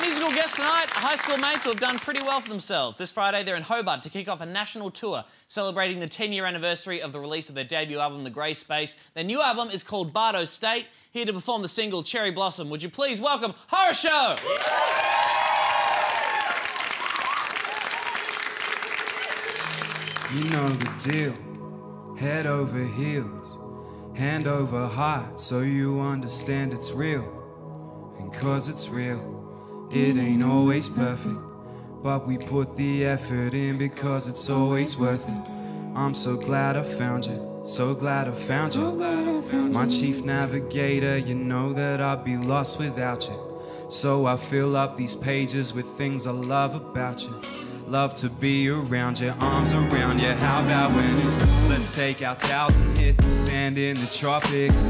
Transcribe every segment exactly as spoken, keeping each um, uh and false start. musical guest tonight, high school mates who have done pretty well for themselves. This Friday, they're in Hobart to kick off a national tour celebrating the ten-year anniversary of the release of their debut album, The Grey Space. Their new album is called Bardo State. Here to perform the single Cherry Blossom, would you please welcome Horror Show? You know the deal, head over heels, hand over heart, so you understand it's real. And cause it's real, it ain't always perfect, but we put the effort in because it's always worth it. I'm so glad I found you, so glad I found you. My chief navigator, you know that I'd be lost without you. So I fill up these pages with things I love about you. Love to be around you, arms around you. How about when it's, let's take our towels and hit the sand in the tropics.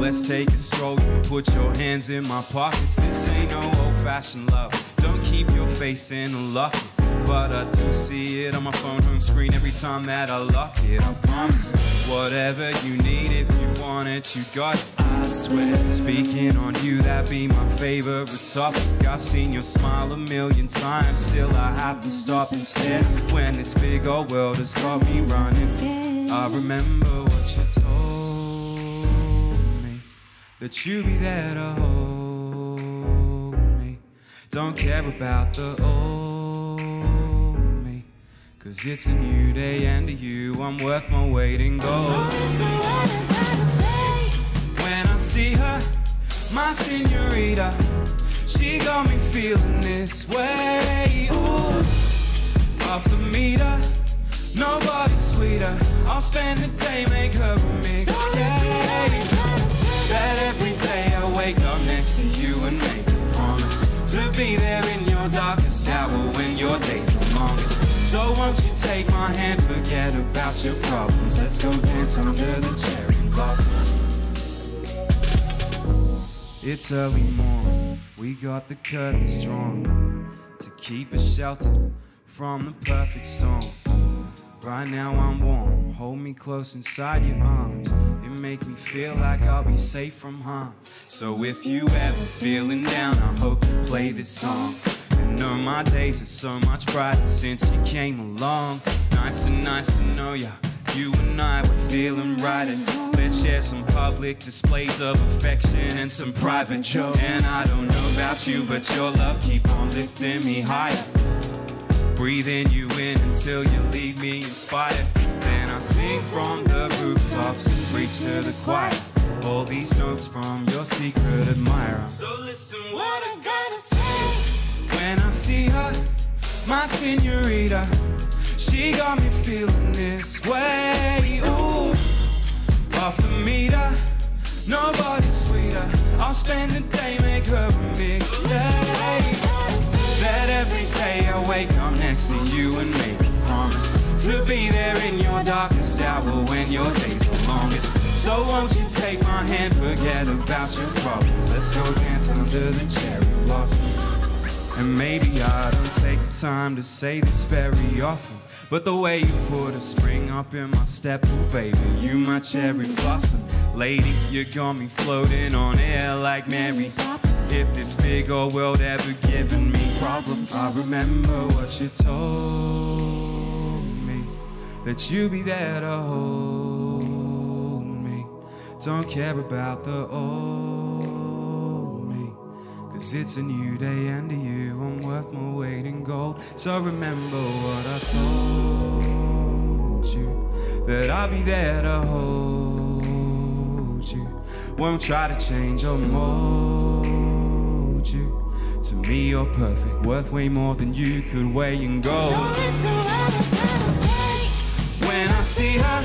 Let's take a stroll, you can put your hands in my pockets. This ain't no old-fashioned love, don't keep your face in a locket. But I do see it on my phone home screen every time that I lock it, I promise. Whatever you need, if you want it, you got it, I swear. Speaking on you, that be my favorite topic. I've seen your smile a million times, still I have to stop and stare when this big old world has got me running. I remember what you told me, that you'd be there to hold me. Don't care about the old, cause it's a new day and to you I'm worth my weight in gold. When I see her, my senorita, she got me feeling this way. Ooh, off the meter, nobody sweeter. I'll spend the day, make her a mixtape. That every day I wake up next to you and make a promise to be there in your darkest hour when your days are longest. So won't you take my hand, forget about your problems. Let's go dance under the cherry blossom. It's early morn, we got the curtains drawn to keep us sheltered from the perfect storm. Right now I'm warm, hold me close inside your arms. It make me feel like I'll be safe from harm. So if you ever feeling down, I hope you play this song. No, my days are so much brighter since you came along. Nice to nice to know ya, you and I were feeling right. And let's share some public displays of affection and some private jokes. And I don't know about you, but your love keep on lifting me higher. Breathing you in until you leave me inspired. Then I sing from the rooftops and preach to the choir. All these notes from your secret admirer. So listen what I gotta say. When I see her, my senorita, she got me feeling this way. Ooh, off the meter, nobody sweeter. I'll spend the day, make her a mixtape. That every day I wake up next to you and make a promise to be there in your darkest hour when your days are longest. So won't you take my hand, forget about your problems. Let's go dance under the cherry blossom. And maybe I don't take the time to say this very often, but the way you put a spring up in my step, oh baby, you my cherry blossom. Lady, you got me floating on air like Mary. If this big old world ever given me problems, I remember what you told me, that you'd be there to hold me. Don't care about the old, cause it's a new day and to you I'm worth my weight in gold. So remember what I told you, that I'll be there to hold you. Won't try to change or mold you. To me you're perfect, worth way more than you could weigh in gold. When I see her,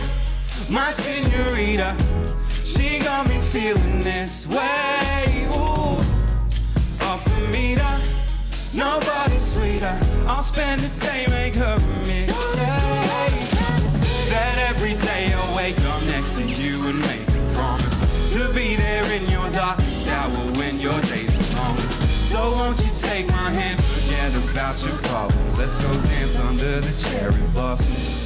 my senorita, she got me feeling this way. Ooh, off the meter, nobody sweeter. I'll spend the day, make her a mistake. That every day I'll wake up next to you and make a promise to be there in your darkest hour when your days are longest. So won't you take my hand, forget about your problems. Let's go dance under the cherry blossoms.